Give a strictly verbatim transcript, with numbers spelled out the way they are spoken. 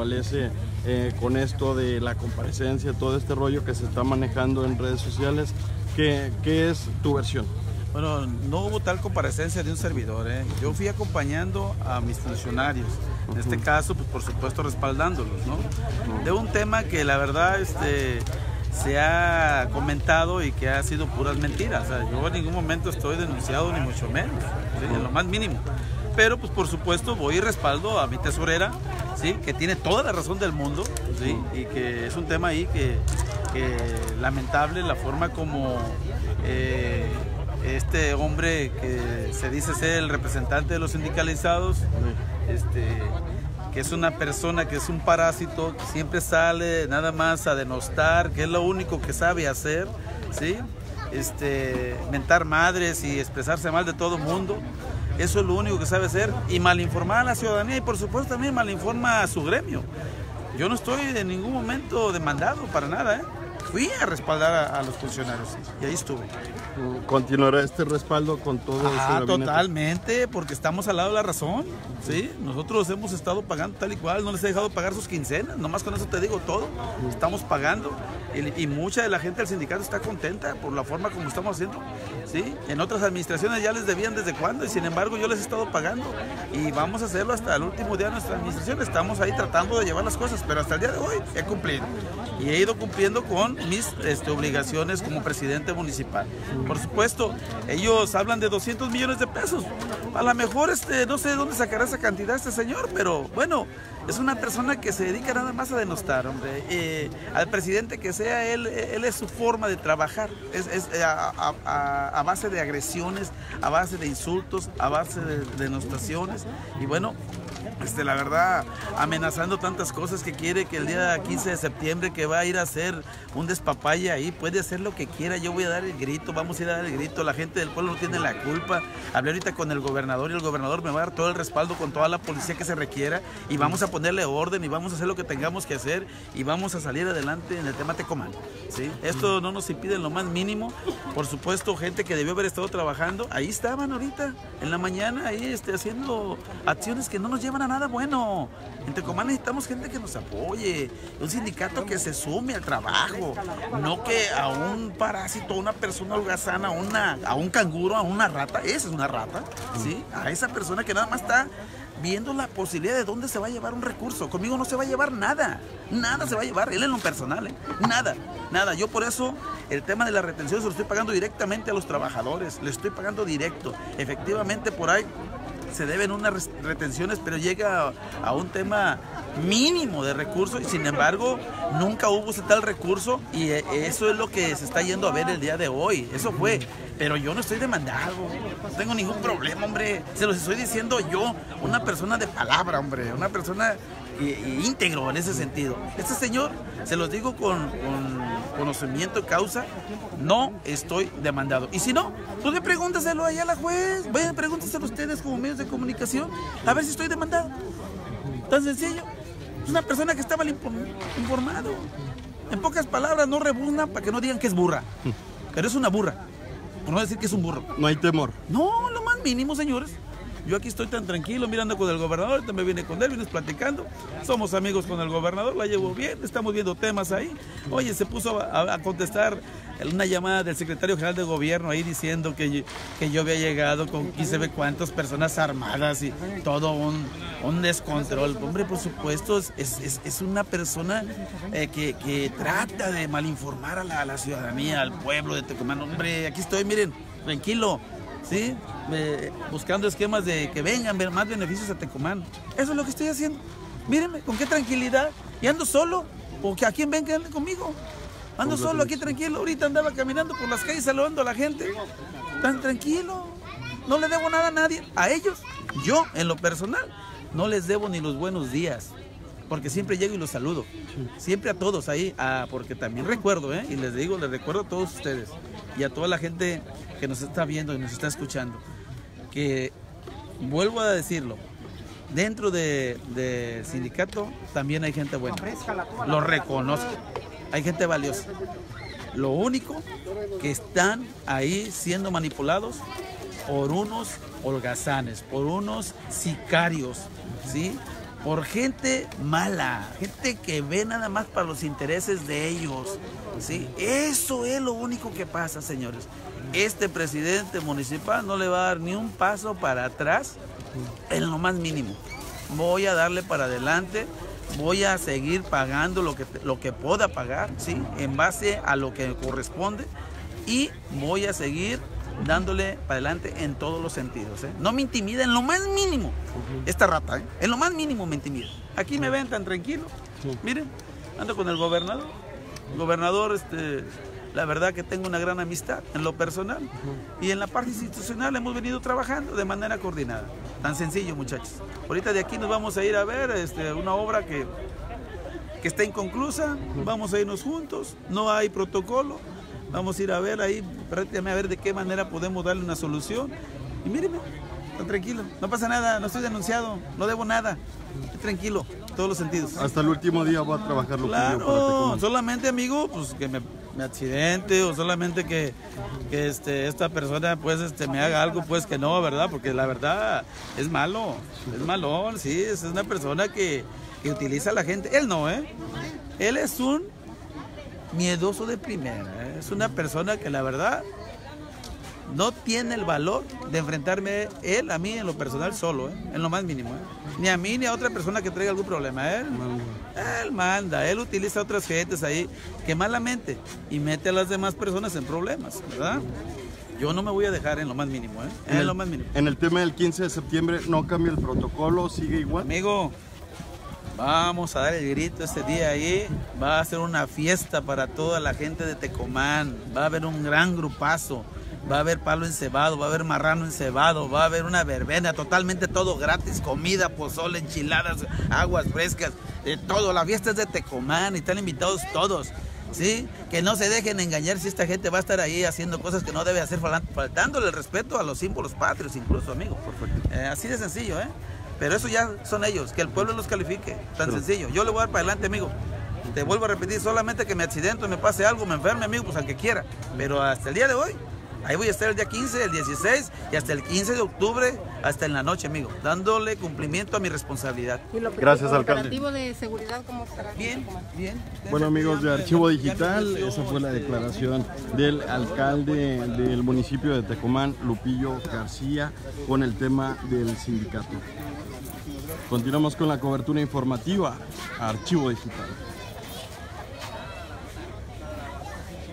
prevalece eh, con esto de la comparecencia, todo este rollo que se está manejando en redes sociales. ¿Qué, qué es tu versión? Bueno, no hubo tal comparecencia de un servidor, ¿eh? Yo fui acompañando a mis funcionarios, en este caso, pues por supuesto respaldándolos, ¿no? De un tema que la verdad este, se ha comentado y que ha sido puras mentiras. O sea, yo en ningún momento estoy denunciado, ni mucho menos, ¿sí? En lo más mínimo. Pero pues por supuesto voy y respaldo a mi tesorera, ¿sí? Que tiene toda la razón del mundo, ¿sí? Y que es un tema ahí que, que lamentable la forma como... Eh, este hombre que se dice ser el representante de los sindicalizados, este, que es una persona que es un parásito, que siempre sale nada más a denostar, que es lo único que sabe hacer, ¿sí? Este, mentar madres y expresarse mal de todo mundo, eso es lo único que sabe hacer, y malinformar a la ciudadanía, y por supuesto también malinforma a su gremio. Yo no estoy en ningún momento demandado para nada, ¿eh? Fui a respaldar a, a los funcionarios y ahí estuve. ¿Continuará este respaldo con todo? Ah, totalmente, porque estamos al lado de la razón, ¿sí? Nosotros hemos estado pagando tal y cual, no les he dejado pagar sus quincenas, nomás con eso te digo todo, estamos pagando y, y mucha de la gente del sindicato está contenta por la forma como estamos haciendo, ¿sí? En otras administraciones ya les debían desde cuándo y sin embargo yo les he estado pagando y vamos a hacerlo hasta el último día de nuestra administración, estamos ahí tratando de llevar las cosas, pero hasta el día de hoy he cumplido y he ido cumpliendo con mis este, obligaciones como presidente municipal. Por supuesto, ellos hablan de doscientos millones de pesos. A lo mejor este, no sé de dónde sacará esa cantidad este señor, pero bueno, es una persona que se dedica nada más a denostar, hombre. Eh, al presidente que sea, él, él es su forma de trabajar. Es, es a, a, a base de agresiones, a base de insultos, a base de denostaciones. Y bueno, este, la verdad, amenazando tantas cosas que quiere que el día quince de septiembre que va a ir a hacer un despapalle ahí, puede hacer lo que quiera, yo voy a dar el grito, vamos a ir a dar el grito, la gente del pueblo no tiene la culpa. Hablé ahorita con el gobernador y el gobernador me va a dar todo el respaldo con toda la policía que se requiera y vamos a ponerle orden y vamos a hacer lo que tengamos que hacer y vamos a salir adelante en el tema Tecomán, ¿sí? Esto no nos impide en lo más mínimo, por supuesto, gente que debió haber estado trabajando, ahí estaban ahorita, en la mañana, ahí este, haciendo acciones que no nos llevan a nada bueno. En Tecomán necesitamos gente que nos apoye, un sindicato que se sume al trabajo, no que a un parásito, a una persona holgazana, a, una, a un canguro, a una rata, esa es una rata, ¿sí? A esa persona que nada más está viendo la posibilidad de dónde se va a llevar un recurso. Conmigo no se va a llevar nada, nada se va a llevar, él en lo personal, ¿eh? Nada, nada. Yo por eso el tema de la retención se lo estoy pagando directamente a los trabajadores, le estoy pagando directo. Efectivamente por ahí se deben unas retenciones, pero llega a, a un tema mínimo de recursos y sin embargo nunca hubo ese tal recurso y eso es lo que se está yendo a ver el día de hoy, eso fue. Pero yo no estoy demandado, no tengo ningún problema, hombre, se los estoy diciendo yo, una persona de palabra, hombre, una persona íntegro en ese sentido. Este señor, se los digo con, con conocimiento de causa, no estoy demandado. Y si no, pues le pregúntaselo allá a la juez, vayan, pregúntaselo ustedes como medios de comunicación, a ver si estoy demandado. Tan sencillo. Es una persona que está mal informado. En pocas palabras, no rebuzna para que no digan que es burra. Pero es una burra, por no decir que es un burro. No hay temor. No, lo más mínimo, señores. Yo aquí estoy tan tranquilo, mirando con el gobernador, también viene con él, vienes platicando, somos amigos con el gobernador, la llevo bien, estamos viendo temas ahí. Oye, se puso a, a contestar una llamada del secretario general de gobierno ahí diciendo que, que yo había llegado con quién sabe cuántas personas armadas y todo un, un descontrol. Hombre, por supuesto, es, es, es una persona eh, que, que trata de malinformar a la, a la ciudadanía, al pueblo de Tecomán. Hombre, aquí estoy, miren, tranquilo, ¿sí? Eh, buscando esquemas de que vengan más beneficios a Tecomán. Eso es lo que estoy haciendo. Mírenme, con qué tranquilidad. Y ando solo, porque ¿a quién ven que anden conmigo? Ando solo aquí tranquilo. Ahorita andaba caminando por las calles saludando a la gente. Tan tranquilo. No le debo nada a nadie. A ellos, yo, en lo personal, no les debo ni los buenos días. Porque siempre llego y los saludo. Siempre a todos ahí. Ah, porque también recuerdo, ¿eh? Y les digo, les recuerdo a todos ustedes. Y a toda la gente que nos está viendo y nos está escuchando, que vuelvo a decirlo, dentro del de sindicato también hay gente buena, lo reconozco, hay gente valiosa. Lo único que están ahí siendo manipulados por unos holgazanes, por unos sicarios, ¿sí? por gente mala, gente que ve nada más para los intereses de ellos, ¿sí? Eso es lo único que pasa, señores. Este presidente municipal no le va a dar ni un paso para atrás en lo más mínimo. Voy a darle para adelante, voy a seguir pagando lo que, lo que pueda pagar, ¿sí? En base a lo que corresponde, y voy a seguir dándole para adelante en todos los sentidos, ¿eh? No me intimida en lo más mínimo esta rata, ¿eh? En lo más mínimo me intimida. Aquí me ven tan tranquilo. Miren, ando con el gobernador. El gobernador, este, la verdad que tengo una gran amistad en lo personal. Y en la parte institucional hemos venido trabajando de manera coordinada. Tan sencillo, muchachos. Ahorita de aquí nos vamos a ir a ver este, una obra que, que está inconclusa. Vamos a irnos juntos. No hay protocolo. Vamos a ir a ver ahí, prácticamente a ver de qué manera podemos darle una solución. Y míreme, está tranquilo, no pasa nada, no estoy denunciado, no debo nada. Estoy tranquilo, en todos los sentidos. Hasta el último día va a trabajar Lupillo. Claro, solamente, amigo, pues que me, me accidente, o solamente que, que este, esta persona pues este, me haga algo, pues que no, ¿verdad? Porque la verdad es malo, es malón, sí, es una persona que, que utiliza a la gente. Él no, ¿eh? Él es un miedoso de primera, ¿eh? Es una persona que la verdad no tiene el valor de enfrentarme él a mí en lo personal solo, ¿eh? En lo más mínimo, ¿eh? Ni a mí ni a otra persona que traiga algún problema. Él, él manda, él utiliza a otras gentes ahí que malamente y mete a las demás personas en problemas, ¿verdad? Yo no me voy a dejar en lo más mínimo, ¿eh? En, en el, lo más mínimo. En el tema del quince de septiembre no cambia el protocolo, sigue igual. Amigo, vamos a dar el grito este día ahí. Va a ser una fiesta para toda la gente de Tecomán. Va a haber un gran grupazo. Va a haber palo encebado, va a haber marrano encebado, va a haber una verbena, totalmente todo gratis. Comida, pozole, enchiladas, aguas frescas, de todo. La fiesta es de Tecomán y están invitados todos, ¿sí? Que no se dejen engañar si esta gente va a estar ahí haciendo cosas que no debe hacer, faltándole el respeto a los símbolos patrios incluso, amigo. Eh, así de sencillo, ¿eh? Pero eso ya son ellos, que el pueblo los califique, tan sencillo. Yo le voy a dar para adelante, amigo. Te vuelvo a repetir, solamente que me accidente, me pase algo, me enferme, amigo, pues al que quiera. Pero hasta el día de hoy, ahí voy a estar el día quince, el dieciséis y hasta el quince de octubre, hasta en la noche, amigo, dándole cumplimiento a mi responsabilidad. Gracias, alcalde. ¿El operativo de seguridad cómo estará? Bien, bien. Bueno, amigos de Archivo Digital, esa fue la declaración del alcalde del municipio de Tecomán, Lupillo García, con el tema del sindicato. Continuamos con la cobertura informativa, Archivo Digital.